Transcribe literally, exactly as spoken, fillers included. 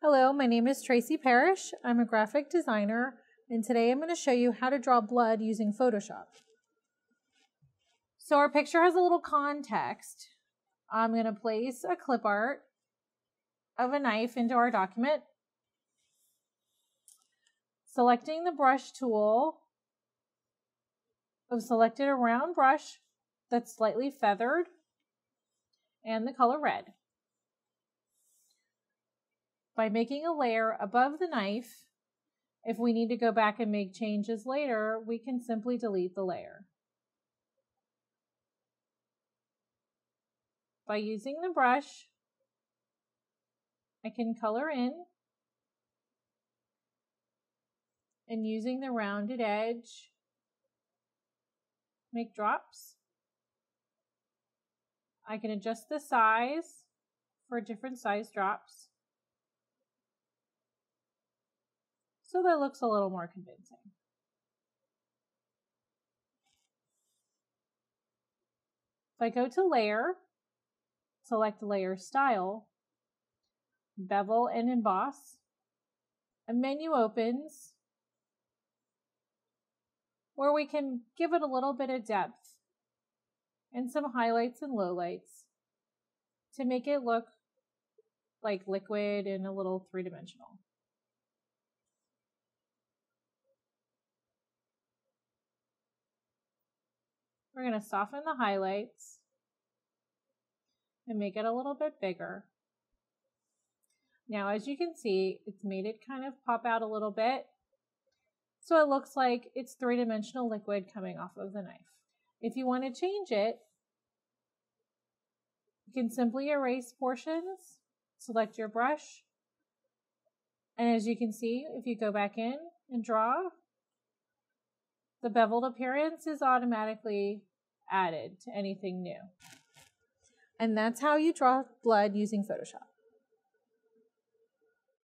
Hello, my name is Traci Parrish. I'm a graphic designer, and today I'm going to show you how to draw blood using Photoshop. So our picture has a little context. I'm going to place a clip art of a knife into our document. Selecting the brush tool, I've selected a round brush that's slightly feathered and the color red. By making a layer above the knife, if we need to go back and make changes later, we can simply delete the layer. By using the brush, I can color in, and using the rounded edge, make drops. I can adjust the size for different size drops, so that looks a little more convincing. If I go to Layer, select Layer Style, Bevel and Emboss, a menu opens where we can give it a little bit of depth and some highlights and lowlights to make it look like liquid and a little three-dimensional. We're going to soften the highlights and make it a little bit bigger. Now, as you can see, it's made it kind of pop out a little bit, so it looks like it's three-dimensional liquid coming off of the knife. If you want to change it, you can simply erase portions, select your brush, and as you can see, if you go back in and draw, the beveled appearance is automatically added to anything new. And that's how you draw blood using Photoshop.